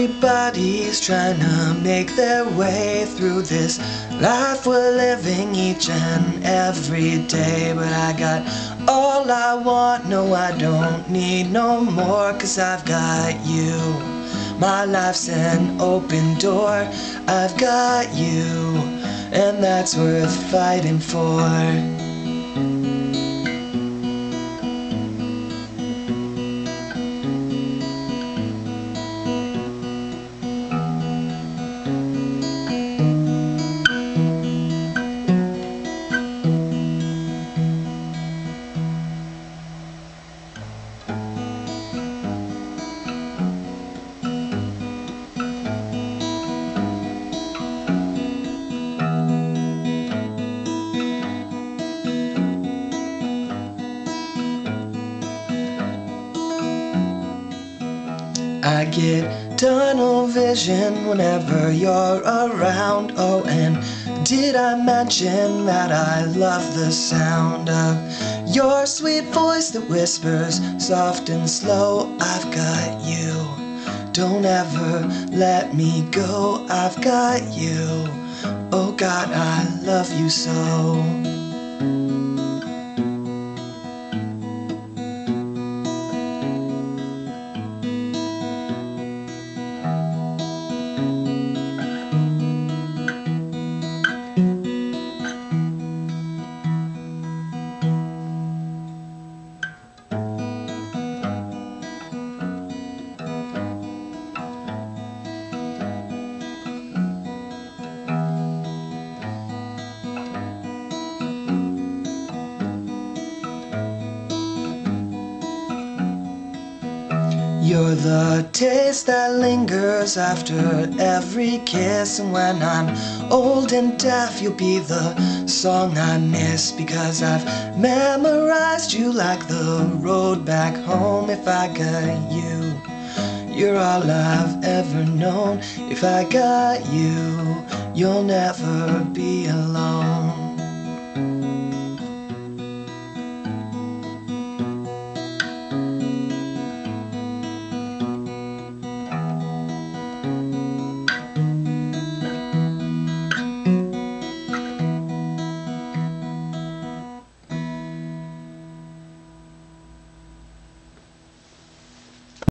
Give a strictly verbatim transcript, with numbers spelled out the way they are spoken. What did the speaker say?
Everybody's trying to make their way through this life we're living each and every day. But I got all I want, no I don't need no more, 'cause I've got you. My life's an open door, I've got you, and that's worth fighting for. I get tunnel vision whenever you're around. Oh, and did I mention that I love the sound of your sweet voice that whispers soft and slow? I've got you, don't ever let me go. I've got you, oh God, I love you so. You're the taste that lingers after every kiss, and when I'm old and deaf, you'll be the song I miss, because I've memorized you like the road back home. If I got you, you're all I've ever known. If I got you, you'll never be alone.